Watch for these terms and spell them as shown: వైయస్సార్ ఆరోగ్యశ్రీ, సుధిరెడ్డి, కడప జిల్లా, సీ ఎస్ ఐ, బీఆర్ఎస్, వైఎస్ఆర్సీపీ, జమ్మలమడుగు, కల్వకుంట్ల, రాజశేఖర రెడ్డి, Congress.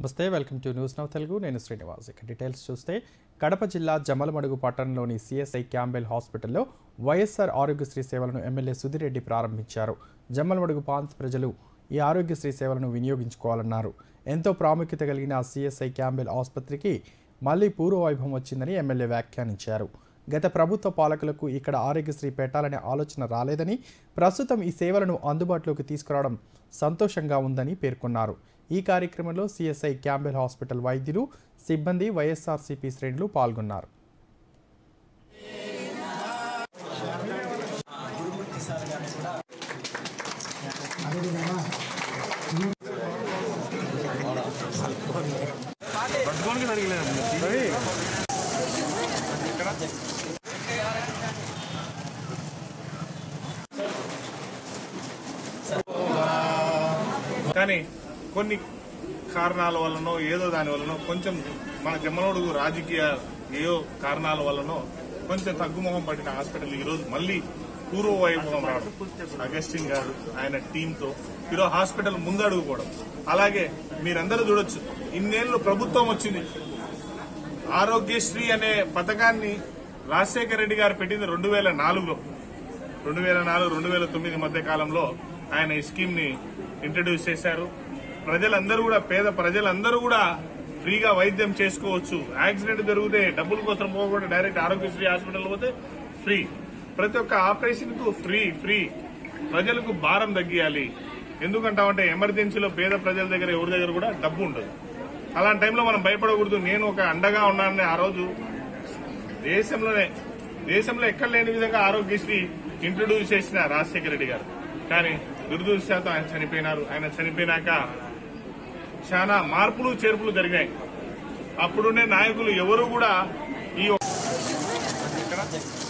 నమస్తే, welcome to news now Telugu. నేను శ్రీనివాస్. ఇక డీటెయిల్స్ చూస్తే, కడప జిల్లా జమ్మలమడుగు పట్టణంలోని CSI క్యాంబెల్ హాస్పిటల్లో వైయస్సార్ ఆరోగ్యశ్రీ సేవలను ఎమ్మెల్యే సుధిరెడ్డి ప్రారంభించారు. జమ్మలమడుగు ప్రాంత ప్రజలు ఈ ఆరోగ్యశ్రీ సేవలను వినియోగించుకోవాలన్నారు. ఎంతో ప్రాముఖ్యత కలిగిన CSI క్యాంబెల్ ఆసుపత్రికి మళ్లీ పూర్వవైభవం వచ్చిందని ఎమ్మెల్యే వ్యాఖ్యానించారు. గత ప్రభుత్వ పాలకులకు ఇక్కడ ఆరోగ్యశ్రీ పెట్టాలనే ఆలోచన రాలేదని, ప్రస్తుతం ఈ సేవలను అందుబాటులోకి తీసుకురావడం సంతోషంగా ఉందని పేర్కొన్నారు. ఈ కార్యక్రమంలో CSI క్యాంబెల్ హాస్పిటల్ వైద్యులు, సిబ్బంది, వైఎస్ఆర్సీపీ శ్రేణులు పాల్గొన్నారు. కానీ కొన్ని కారణాల వల్లనో ఏదో దాని వల్లనో కొంచెం మన జమ్మలమడుగు రాజకీయ ఏయో కారణాల వల్లనో కొంచెం తగ్గుముఖం పట్టిన హాస్పిటల్ ఈరోజు మళ్లీ పూర్వ వైభవం రావడం, అగస్టిన్ గారు ఆయన టీంతో ఈరోజు హాస్పిటల్ ముందడుగుకోవడం. అలాగే మీరందరూ చూడొచ్చు, ఇన్నేళ్లు ప్రభుత్వం వచ్చింది. ఆరోగ్యశ్రీ అనే పథకాన్ని రాజశేఖర రెడ్డి గారు పెట్టింది 2004-2009 మధ్య కాలంలో ఆయన ఈ స్కీమ్ ని ఇంట్రడ్యూస్ చేశారు. పేద ప్రజలందరూ కూడా ఫ్రీగా వైద్యం చేసుకోవచ్చు. యాక్సిడెంట్ జరిగితే డబ్బుల కోసం పోకుండా డైరెక్ట్ ఆరోగ్యశ్రీ హాస్పిటల్ పోతే ఫ్రీ. ప్రతి ఒక్క ఆపరేషన్ కు ఫ్రీ. ప్రజలకు భారం తగ్గియాలి. ఎందుకంటామంటే ఎమర్జెన్సీలో పేద ప్రజల దగ్గర ఎవరి దగ్గర కూడా డబ్బు ఉండదు. అలాంటి టైంలో మనం భయపడకూడదు. నేను ఒక అండగా ఉన్నానని ఆ రోజు దేశంలో ఎక్కడ లేని విధంగా ఆరోగ్యశ్రీ ఇంట్రడ్యూస్ చేసిన రాజశేఖర రెడ్డి గారు. కానీ దురదృష్టవశాత్తు ఆయన చనిపోయినారు. ఆయన చనిపోయినాక చాలా మార్పులు చేర్పులు జరిగాయి. అప్పుడునే నాయకులు ఎవరు కూడా ఈ